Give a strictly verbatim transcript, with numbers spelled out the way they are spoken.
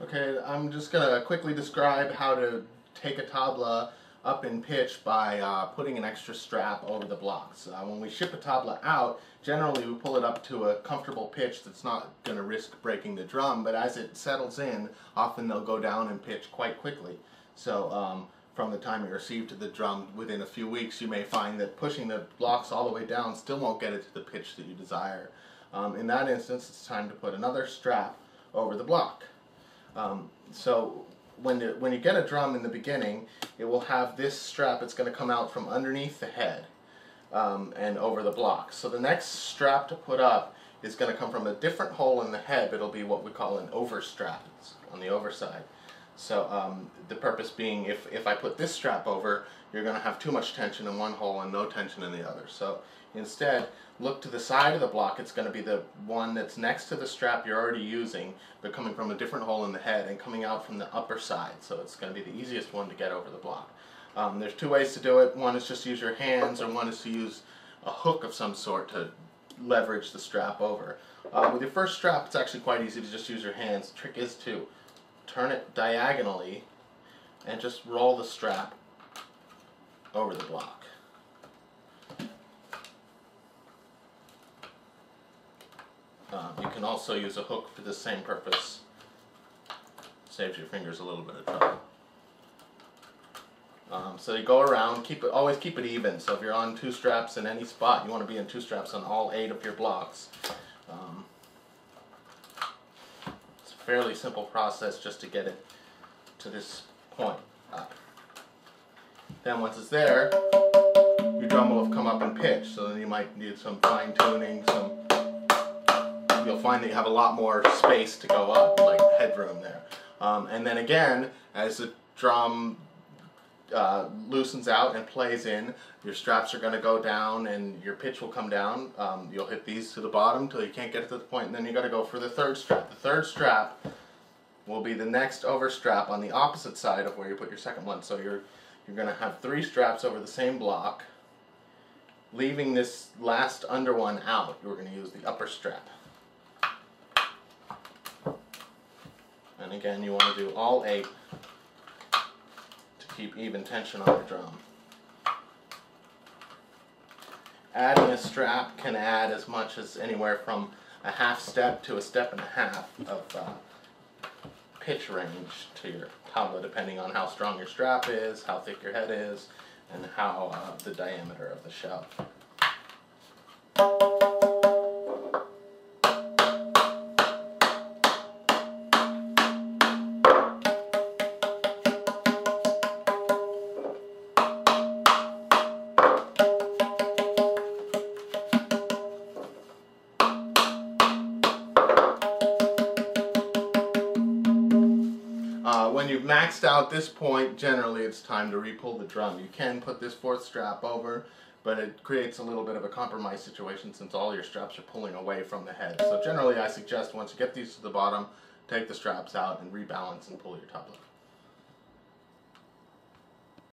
Okay, I'm just going to quickly describe how to take a tabla up in pitch by uh, putting an extra strap over the blocks. Uh, when we ship a tabla out, generally we pull it up to a comfortable pitch that's not going to risk breaking the drum, but as it settles in, often they'll go down in pitch quite quickly. So um, from the time it received to the drum, within a few weeks, you may find that pushing the blocks all the way down still won't get it to the pitch that you desire. Um, in that instance, it's time to put another strap over the block. Um, so when, the, when you get a drum in the beginning, it will have this strap. It's going to come out from underneath the head um, and over the block. So the next strap to put up is going to come from a different hole in the head. It'll be what we call an overstrap. It's on the overside. So um, the purpose being, if, if I put this strap over, you're going to have too much tension in one hole and no tension in the other. So instead, look to the side of the block. It's going to be the one that's next to the strap you're already using, but coming from a different hole in the head and coming out from the upper side. So it's going to be the easiest one to get over the block. Um, there's two ways to do it. One is just to use your hands, or one is to use a hook of some sort to leverage the strap over. Uh, with your first strap, it's actually quite easy to just use your hands. The trick is to turn it diagonally and just roll the strap over the block. Um, you can also use a hook for the same purpose. Saves your fingers a little bit of trouble. Um, so you go around, keep it, always keep it even. So if you're on two straps in any spot, you want to be in two straps on all eight of your blocks. Um, Fairly simple process just to get it to this point up. Then once it's there, your drum will have come up in pitch, so then you might need some fine tuning, some you'll find that you have a lot more space to go up, like headroom there. Um, and then again, as the drum uh, loosens out and plays in, your straps are going to go down and your pitch will come down. Um, you'll hit these to the bottom until you can't get it to the point, and then you got to go for the third strap. The third strap will be the next over strap on the opposite side of where you put your second one. So you're you're going to have three straps over the same block, leaving this last under one out. You're going to use the upper strap. And again, you want to do all eight to keep even tension on the drum. Adding a strap can add as much as anywhere from a half step to a step and a half of uh, pitch range to your tabla, depending on how strong your strap is, how thick your head is, and how uh, the diameter of the shell. Uh, when you've maxed out this point, generally it's time to re-pull the drum. You can put this fourth strap over, but it creates a little bit of a compromise situation since all your straps are pulling away from the head. So generally I suggest once you get these to the bottom, take the straps out and rebalance and pull your tabla.